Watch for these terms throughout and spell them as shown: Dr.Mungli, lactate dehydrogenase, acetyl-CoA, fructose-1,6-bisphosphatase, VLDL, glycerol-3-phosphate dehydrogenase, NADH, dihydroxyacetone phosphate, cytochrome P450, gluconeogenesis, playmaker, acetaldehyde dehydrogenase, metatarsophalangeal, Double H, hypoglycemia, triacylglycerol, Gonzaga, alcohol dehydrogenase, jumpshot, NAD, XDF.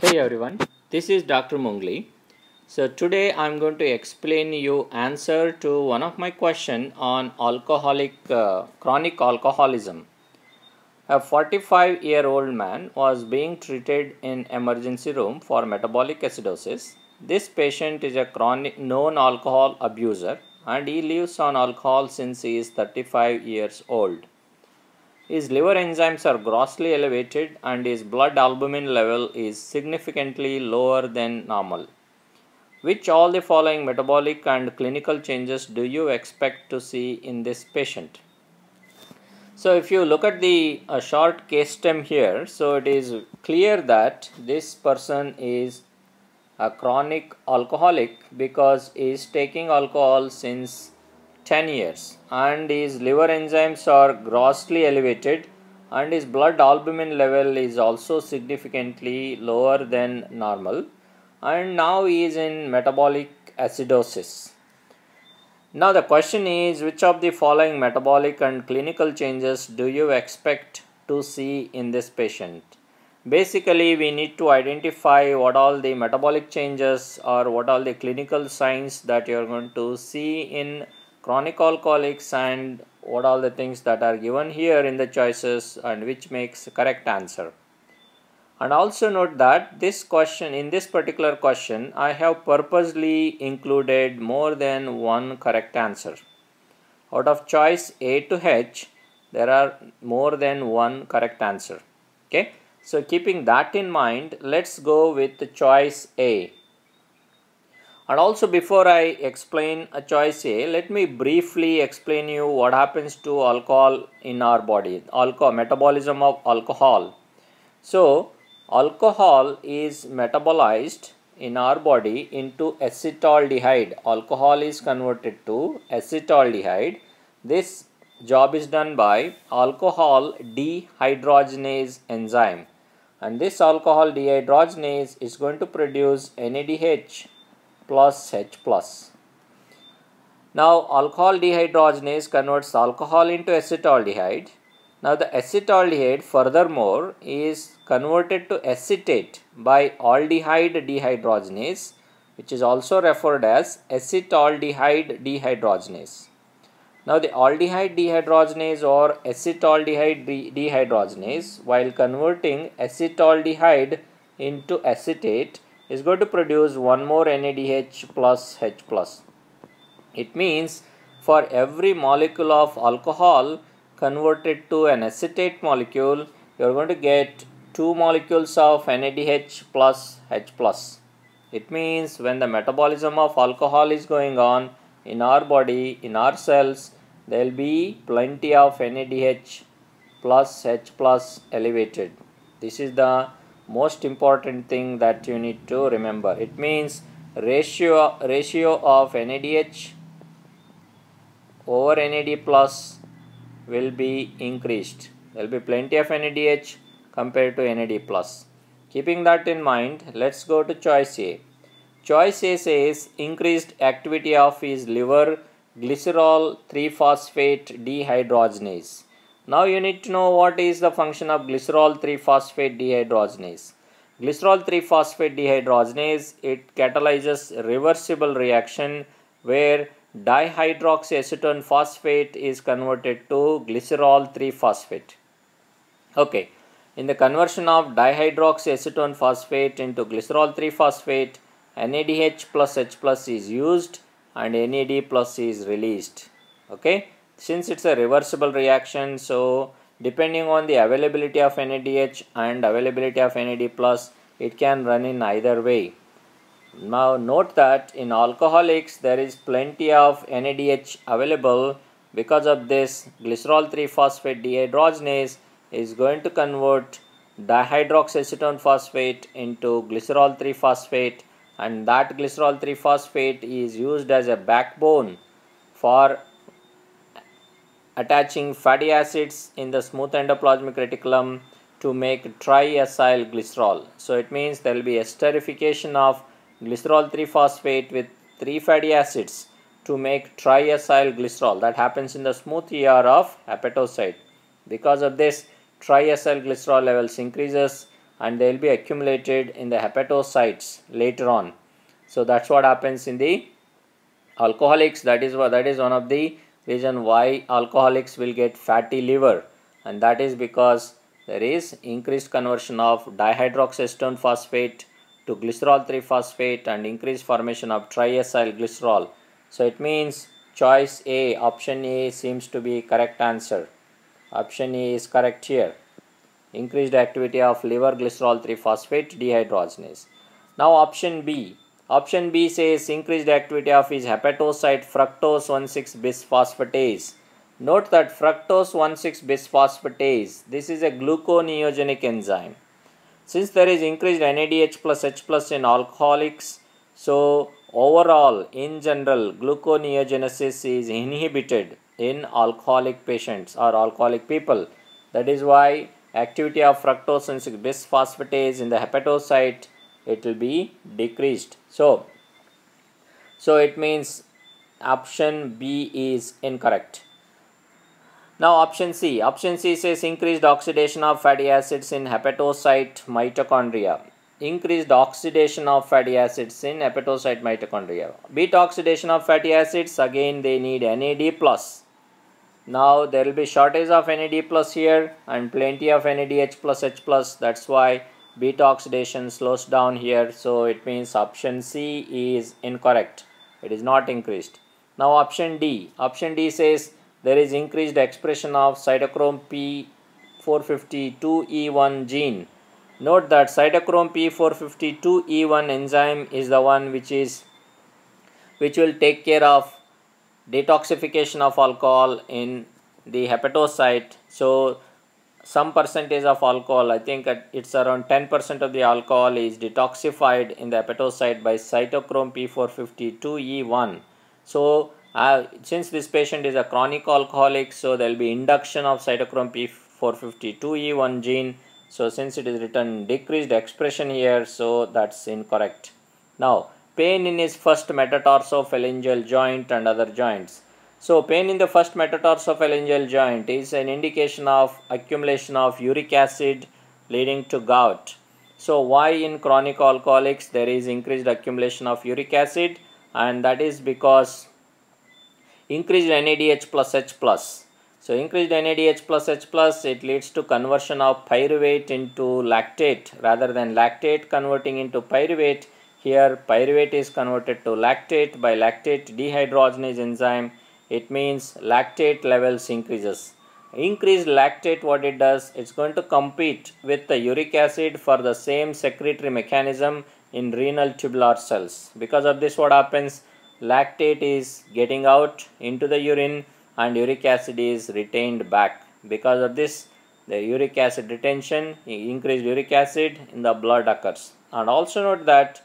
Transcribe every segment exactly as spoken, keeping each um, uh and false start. Hey everyone, this is Doctor Mungli. So today I'm going to explain you answer to one of my question on alcoholic uh, chronic alcoholism. A forty-five year old man was being treated in emergency room for metabolic acidosis. This patient is a chronic known alcohol abuser and he lives on alcohol since he is thirty-five years old. His liver enzymes are grossly elevated and his blood albumin level is significantly lower than normal. Which all the following metabolic and clinical changes do you expect to see in this patient? So if you look at the uh, short case stem here, so it is clear that this person is a chronic alcoholic because he is taking alcohol since ten years and his liver enzymes are grossly elevated and his blood albumin level is also significantly lower than normal, and now he is in metabolic acidosis. Now the question is, which of the following metabolic and clinical changes do you expect to see in this patient? Basically, we need to identify what all the metabolic changes or what all the clinical signs that you are going to see in chronic alcoholics and what all the things that are given here in the choices and which makes correct answer. And also note that this question, in this particular question, I have purposely included more than one correct answer. Out of choice A to H, there are more than one correct answer. Okay, so keeping that in mind, let's go with the choice A. And also, before I explain a choice A, let me briefly explain you what happens to alcohol in our body, alcohol, metabolism of alcohol. So, alcohol is metabolized in our body into acetaldehyde. Alcohol is converted to acetaldehyde. This job is done by alcohol dehydrogenase enzyme. And this alcohol dehydrogenase is going to produce N A D H plus H plus. Now alcohol dehydrogenase converts alcohol into acetaldehyde. Now the acetaldehyde furthermore is converted to acetate by aldehyde dehydrogenase, which is also referred as acetaldehyde dehydrogenase. Now the aldehyde dehydrogenase or acetaldehyde dehydrogenase, while converting acetaldehyde into acetate, is going to produce one more N A D H plus H plus. It means for every molecule of alcohol converted to an acetate molecule, you are going to get two molecules of N A D H plus H plus. It means when the metabolism of alcohol is going on in our body, in our cells, there will be plenty of N A D H plus H plus elevated. This is the most important thing that you need to remember. It means ratio ratio of N A D H over N A D plus will be increased. There will be plenty of N A D H compared to N A D plus. Keeping that in mind, let's go to choice A. Choice A says increased activity of his liver glycerol three phosphate dehydrogenase. Now you need to know what is the function of glycerol three phosphate dehydrogenase. Glycerol three phosphate dehydrogenase, it catalyzes reversible reaction where dihydroxyacetone phosphate is converted to glycerol three phosphate. Okay, in the conversion of dihydroxyacetone phosphate into glycerol three phosphate, N A D H plus H plus is used and N A D plus is released. Okay. Since it's a reversible reaction, so depending on the availability of N A D H and availability of N A D plus, it can run in either way. Now note that in alcoholics, there is plenty of N A D H available. Because of this, glycerol three phosphate dehydrogenase is going to convert dihydroxyacetone phosphate into glycerol three phosphate, and that glycerol three phosphate is used as a backbone for attaching fatty acids in the smooth endoplasmic reticulum to make triacylglycerol. So it means there will be esterification of glycerol three phosphate with three fatty acids to make triacylglycerol. That happens in the smooth E R of hepatocyte. Because of this, triacylglycerol levels increases and they will be accumulated in the hepatocytes later on. So that's what happens in the alcoholics. That is what, that is one of the reason why alcoholics will get fatty liver, and that is because there is increased conversion of dihydroxyacetone phosphate to glycerol three phosphate and increased formation of triacylglycerol. So it means choice A, option A seems to be correct answer. Option A is correct here. Increased activity of liver glycerol three phosphate dehydrogenase. Now option B. Option B says increased activity of his hepatocyte fructose one six bisphosphatase. Note that fructose one six bisphosphatase, this is a gluconeogenic enzyme. Since there is increased N A D H plus H plus in alcoholics, so overall in general gluconeogenesis is inhibited in alcoholic patients or alcoholic people. That is why activity of fructose one six bisphosphatase in the hepatocyte, it will be decreased. So, so it means option B is incorrect. Now option C. Option C says increased oxidation of fatty acids in hepatocyte mitochondria. Increased oxidation of fatty acids in hepatocyte mitochondria. Beta oxidation of fatty acids, again they need N A D plus. Now there will be shortage of N A D plus here and plenty of N A D H plus H plus. That's why beta oxidation slows down here. So it means option C is incorrect. It is not increased. Now option D. Option D says there is increased expression of cytochrome P four five two E one gene. Note that cytochrome P four five two E one enzyme is the one which is which will take care of detoxification of alcohol in the hepatocyte. So some percentage of alcohol, I think it's around ten percent of the alcohol is detoxified in the hepatocyte by cytochrome P four five two E one. So Uh, since this patient is a chronic alcoholic, so there will be induction of cytochrome P four five two E one gene. So since it is written decreased expression here, so that's incorrect. Now pain in his first metatarsophalangeal joint and other joints. So pain in the first metatarsophalangeal joint is an indication of accumulation of uric acid leading to gout. So why in chronic alcoholics there is increased accumulation of uric acid? And that is because increased N A D H plus H plus. So increased N A D H plus H plus, it leads to conversion of pyruvate into lactate rather than lactate converting into pyruvate. Here pyruvate is converted to lactate by lactate dehydrogenase enzyme. It means lactate levels increases. Increased lactate, what it does, it's going to compete with the uric acid for the same secretory mechanism in renal tubular cells. Because of this, what happens? Lactate is getting out into the urine and uric acid is retained back. Because of this, the uric acid retention, increased uric acid in the blood occurs. And also note that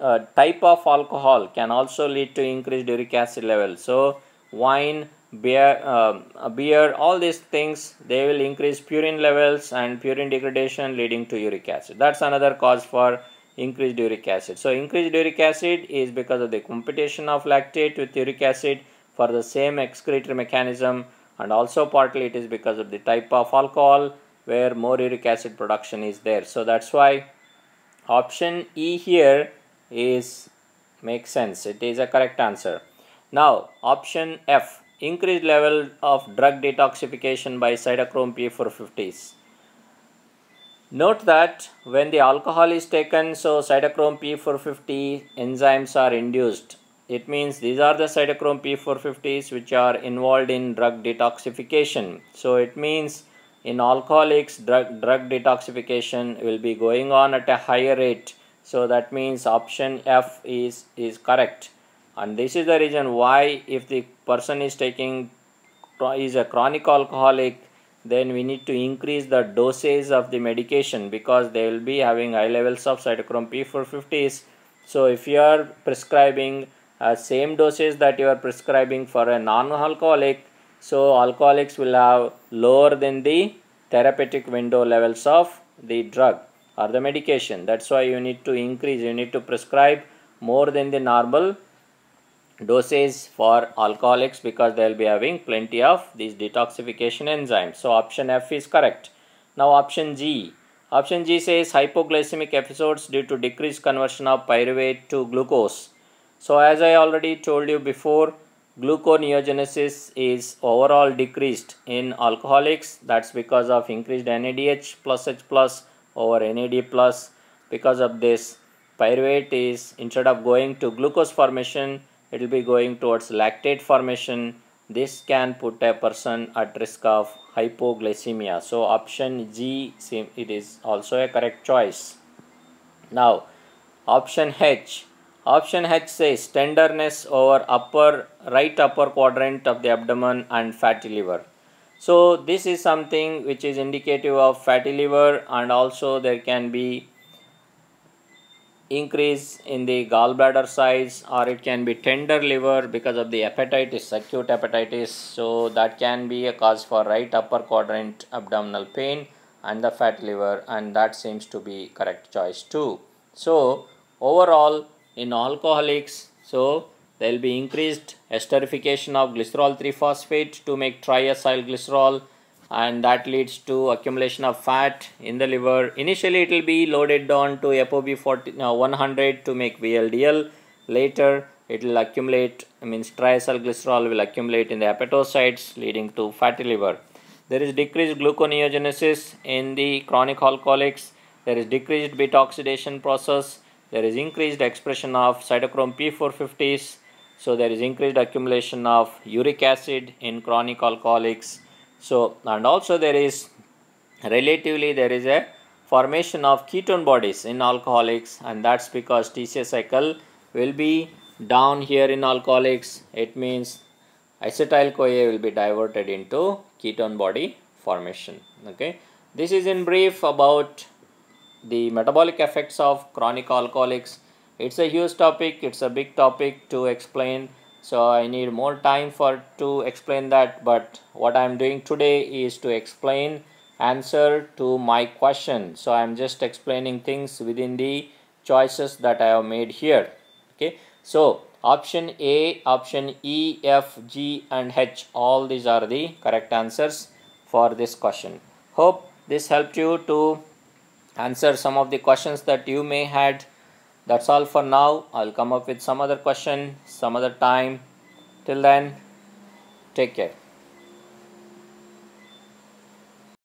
uh, type of alcohol can also lead to increased uric acid level. So wine, beer, uh, beer, all these things, they will increase purine levels and purine degradation leading to uric acid. That's another cause for increased uric acid. So increased uric acid is because of the competition of lactate with uric acid for the same excretory mechanism, and also partly it is because of the type of alcohol where more uric acid production is there. So that's why option E here is makes sense. It is a correct answer. Now option F, increased level of drug detoxification by cytochrome P four fifties. Note that when the alcohol is taken, so cytochrome P four fifty enzymes are induced. It means these are the cytochrome P four fifties which are involved in drug detoxification. So it means in alcoholics, drug, drug detoxification will be going on at a higher rate. So that means option F is, is correct. And this is the reason why if the person is taking, is a chronic alcoholic, then we need to increase the dosage of the medication because they will be having high levels of cytochrome P four fifties. So if you are prescribing uh, same dosage that you are prescribing for a non-alcoholic, so alcoholics will have lower than the therapeutic window levels of the drug or the medication. That's why you need to increase, you need to prescribe more than the normal dosage for alcoholics because they will be having plenty of these detoxification enzymes. So option F is correct. Now option G. Option G says hypoglycemic episodes due to decreased conversion of pyruvate to glucose. So as I already told you before, gluconeogenesis is overall decreased in alcoholics. That's because of increased N A D H plus H plus over N A D plus. Because of this, pyruvate is, instead of going to glucose formation, it will be going towards lactate formation. This can put a person at risk of hypoglycemia. So option G, it is also a correct choice. Now option H. Option H says tenderness over upper right upper quadrant of the abdomen and fatty liver. So this is something which is indicative of fatty liver, and also there can be increase in the gallbladder size, or it can be tender liver because of the hepatitis, acute hepatitis. So that can be a cause for right upper quadrant abdominal pain and the fat liver, and that seems to be correct choice too. So overall in alcoholics, so there will be increased esterification of glycerol three phosphate to make triacylglycerol, and that leads to accumulation of fat in the liver. Initially it will be loaded on to A P O B one hundred to make V L D L. Later it will accumulate, I mean triacylglycerol will accumulate in the hepatocytes, leading to fatty liver. There is decreased gluconeogenesis in the chronic alcoholics. There is decreased beta oxidation process. There is increased expression of cytochrome P four fifty S. So there is increased accumulation of uric acid in chronic alcoholics. So, and also there is relatively there is a formation of ketone bodies in alcoholics, and that's because T C A cycle will be down here in alcoholics. It means acetyl-CoA will be diverted into ketone body formation. Okay, this is in brief about the metabolic effects of chronic alcoholics. It's a huge topic, it's a big topic to explain. So I need more time for to explain that, but what I am doing today is to explain answer to my question. So I am just explaining things within the choices that I have made here. Okay. So option A, option E, F, G and H, all these are the correct answers for this question. Hope this helped you to answer some of the questions that you may had. That's all for now. I'll come up with some other question, some other time. Till then, take care.